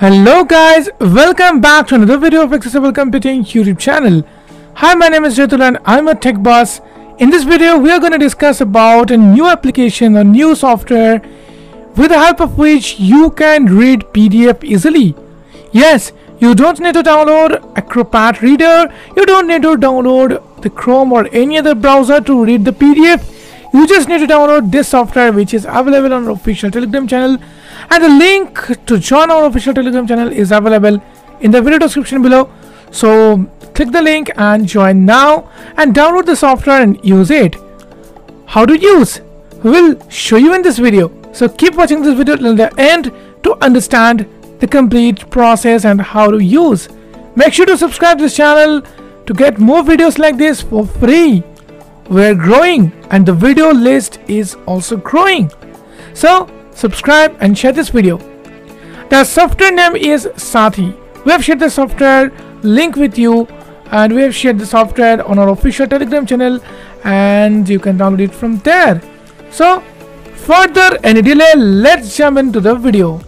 Hello guys, welcome back to another video of Accessible Computing YouTube channel. Hi, my name is Jethalal and I'm a tech boss. In this video, we are going to discuss about a new application or new software with the help of which you can read PDF easily. Yes, you don't need to download Acrobat Reader, you don't need to download the Chrome or any other browser to read the PDF. You just need to download this software, which is available on our official Telegram channel, and the link to join our official Telegram channel is available in the video description below. So click the link and join now and download the software and use it. How to use? We'll show you in this video. So keep watching this video till the end to understand the complete process and how to use. Make sure to subscribe to this channel to get more videos like this for free. We're growing and the video list is also growing. So subscribe and share this video. The software name is Saathi. We have shared the software link with you and we have shared the software on our official Telegram channel and you can download it from there. So further any delay, let's jump into the video.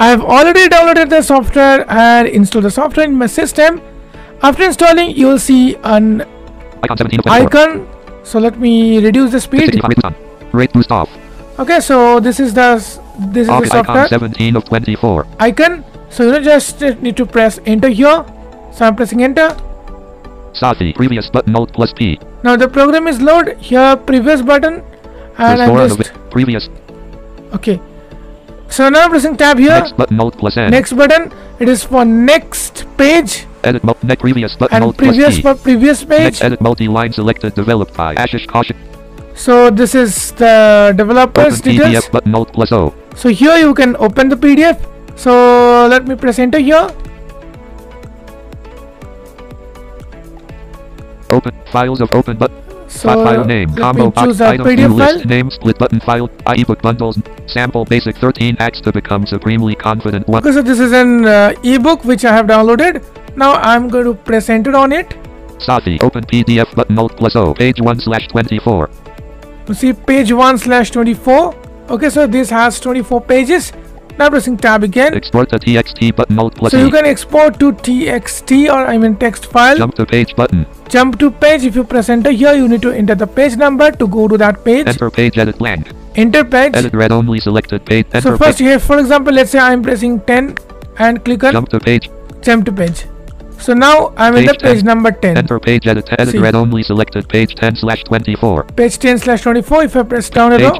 I have already downloaded the software and installed the software in my system. After installing, you will see an icon. So let me reduce the speed. Okay, so this is the software icon. So you just need to press enter here. So I'm pressing enter. Saathi, previous button alt plus P. Now the program is load here. Previous button and I just previous. Okay. So now I'm pressing tab here. Next button, alt plus N. Next button, it is for next page. Edit mode, previous button, and alt previous plus for previous page. Next edit multi-line selected, developed by Ashish Kashyap. So this is the developer's open details. PDF button, alt plus O. So here you can open the PDF. So let me press enter here. Open files of open button. So file name, combo box, item, PDF file. List, name, split button file, ebook bundles, sample basic 13 acts to become supremely confident one. Okay, so this is an ebook which I have downloaded. Now I'm going to press enter on it. Saathi, open PDF button alt plus O, page 1/24. You see page 1/24. Okay, so this has 24 pages. Now pressing tab again. Export to TXT button alt plus E. So you can export to TXT or text file. Jump to page button. Jump to page. If you press enter here, you need to enter the page number to go to that page. Enter page, edit blank. Enter page. Edit read only selected page. Enter so first page. Here, for example, let's say I'm pressing 10 and click on jump to page. Jump to page. So now I'm in the page number 10. Enter page, edit read only selected page 10/24. Page 10/24. If I press down at all.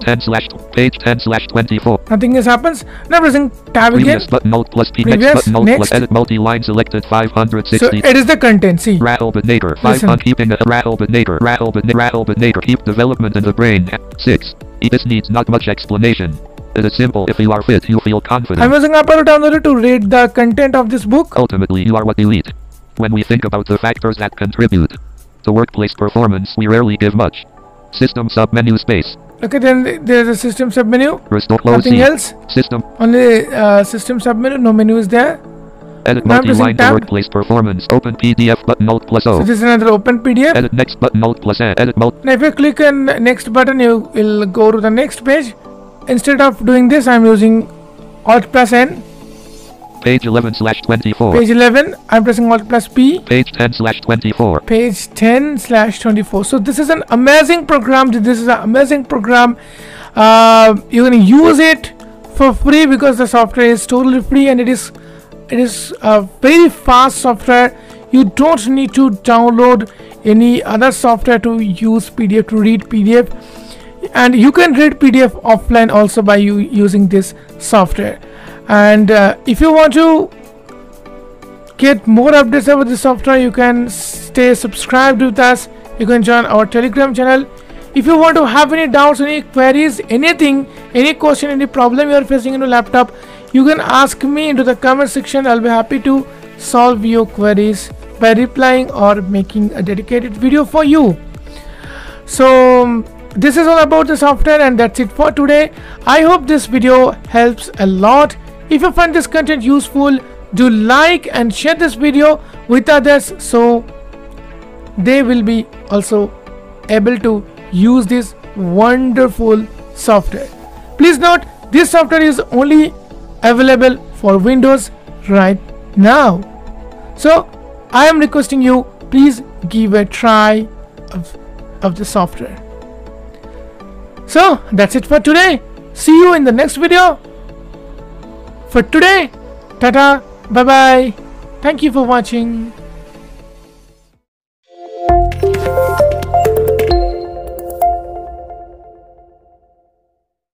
Page 10/24. Nothing else happens. Now pressing tab again. Previous button alt plus P. Next button alt plus edit multi-line selected 560. So it is the content. See. Rattle but nature. 5 on keeping the rattle but nature. Rattle but nature. Keep development in the brain. 6. This needs not much explanation. It is simple. If you are fit, you feel confident. I'm using Apple downloader to read the content of this book. Ultimately, you are what you eat. When we think about the factors that contribute to workplace performance, we rarely give much. System submenu space. Okay, then there is a system submenu. Restore close. Nothing else. System. Only system submenu. No menu is there. Edit multi-line to workplace performance. Open PDF button alt plus O. So this is another open PDF. Edit next button alt plus N. Edit multi. Now if you click on next button, you will go to the next page. Instead of doing this, I'm using alt plus N. Page 11/24. Page 11. I'm pressing alt plus P. Page 10/24. Page 10/24. So this is an amazing program. You're gonna use it for free because the software is totally free and it is a very fast software. You don't need to download any other software to use PDF, to read PDF. And you can read PDF offline also by using this software. And if you want to get more updates about this software, you can stay subscribed with us. You can join our Telegram channel. If you want to have any doubts, any queries, anything, any question, any problem you are facing in your laptop, you can ask me into the comment section. I'll be happy to solve your queries by replying or making a dedicated video for you. So this is all about the software and that's it for today. I hope this video helps a lot. If you find this content useful, do like and share this video with others so they will be also able to use this wonderful software. Please note, this software is only available for Windows right now. So I am requesting you, please give a try of the software. So that's it for today. See you in the next video. For today, tata, bye bye. Thank you for watching.